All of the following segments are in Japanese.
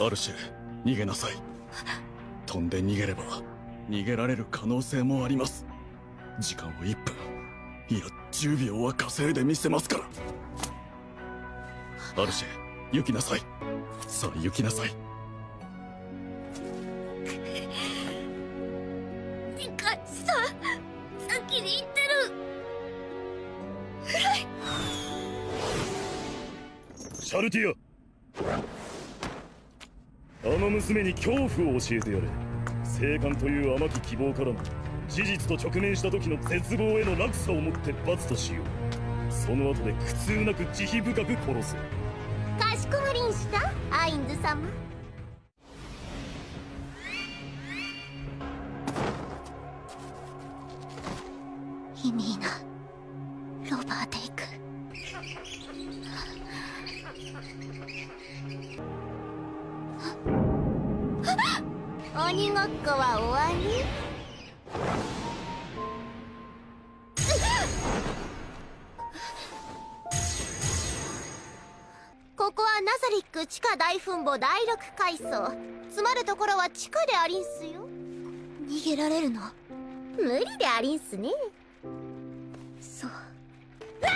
アルシェ、逃げなさい。飛んで逃げれば逃げられる可能性もあります。時間を1分いや10秒は稼いでみせますから。アルシェ、行きなさい。さあ行きなさい。でかいさ、先に行ってる。フライシャルティア、あの娘に恐怖を教えてやれ。生還という甘き希望からの事実と直面した時の絶望への落差をもって罰としよう。その後で苦痛なく慈悲深く殺す。かしこまりんしたアインズ様。ヒミーナ、ロバーテイク。鬼ごっこは終わり。ここはナザリック地下大墳墓第6階層。詰まるところは地下でありんすよ。逃げられるの？無理でありんすね。そう。は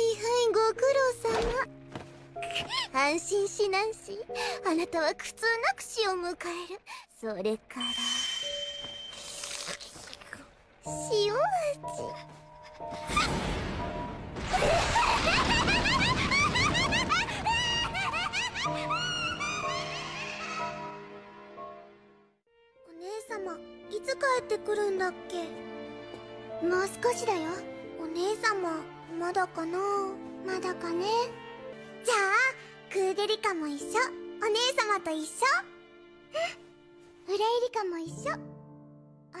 いはい、ご苦労様。安心しなんし。あなたは苦痛なく死を迎える。それから塩味。いつ帰ってくるんだっけ？もう少しだよ。お姉様、まだかな？まだかね。じゃあ、クーデリカも一緒。お姉様と一緒。フレイリカも一緒。お姉様と一緒。